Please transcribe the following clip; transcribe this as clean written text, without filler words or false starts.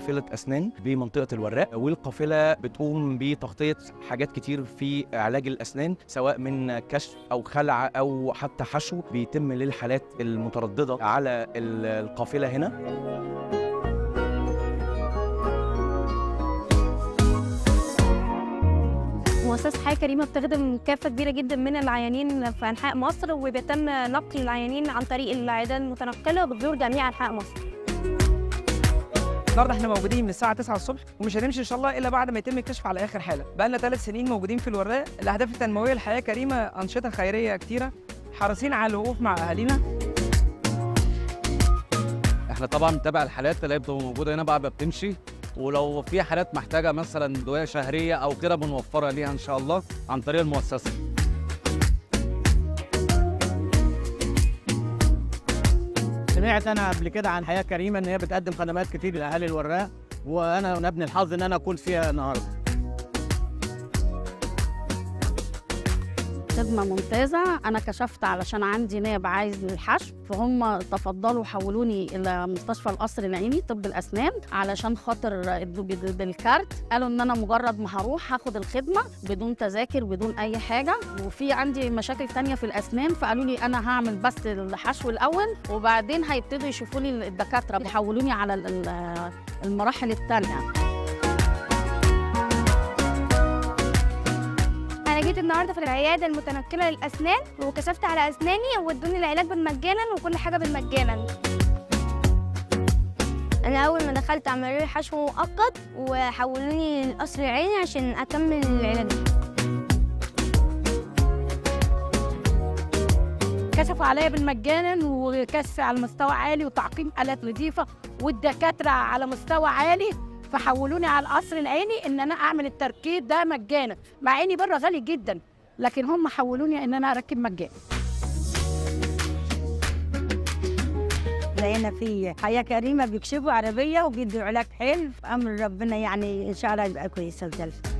قافلة أسنان بمنطقة الوراق، والقافلة بتقوم بتغطية حاجات كتير في علاج الأسنان، سواء من كشف أو خلع أو حتى حشو بيتم للحالات المترددة على القافلة هنا. مؤسسة حياة كريمة بتخدم كافة كبيرة جدا من العيانين في أنحاء مصر، وبيتم نقل العيانين عن طريق العيادات المتنقلة بتزور جميع أنحاء مصر. النهارده احنا موجودين من الساعة 9 الصبح، ومش هنمشي إن شاء الله إلا بعد ما يتم الكشف على آخر حالة. بقالنا 3 سنين موجودين في الوراق. الأهداف التنموية لحياة كريمة أنشطة خيرية كتيرة، حريصين على الوقوف مع أهالينا. احنا طبعا بنتابع الحالات اللي بتبقى موجودة هنا بعد ما بتمشي، ولو في حالات محتاجه مثلا دواء شهريه او كده بنوفرها ليها ان شاء الله عن طريق المؤسسه. سمعت انا قبل كده عن حياه كريمه ان هي بتقدم خدمات كتير لاهالي الوراق، وانا من ابن الحظ ان انا اكون فيها النهارده. خدمه ممتازه، انا كشفت علشان عندي ناب عايز للحشو، فهم تفضلوا حولوني الى مستشفى القصر العيني طب الاسنان علشان خاطر بالكارت. قالوا ان انا مجرد ما هروح هاخد الخدمه بدون تذاكر بدون اي حاجه، وفي عندي مشاكل ثانيه في الاسنان، فقالوا لي انا هعمل بس الحشو الاول وبعدين هيبتدوا يشوفوا لي الدكاتره بيحولوني على المراحل الثانيه. جيت النهارده في العياده المتنقله للاسنان وكشفت على اسناني وادوني العلاج بالمجانا وكل حاجه بالمجانا. انا اول ما دخلت عملوا لي حشو مؤقت وحولوني لقصر العيني عشان اكمل العلاج. كشفوا عليا بالمجانا وكشف على مستوى عالي وتعقيم آلات نظيفه والدكاتره على مستوى عالي، فحولوني على القصر العيني ان انا اعمل التركيب ده مجانا، مع اني بره غالي جدا، لكن هم حولوني ان انا اركب مجانا. لقينا في حياه كريمه بيكشفوا عربيه وبيدوا علاج حلو، امر ربنا يعني ان شاء الله يبقى كويسه وزي الفل.